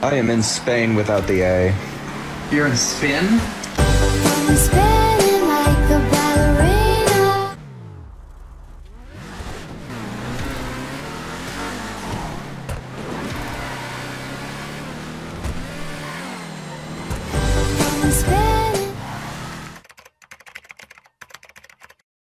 I am in Spain without the A. You're in Spin?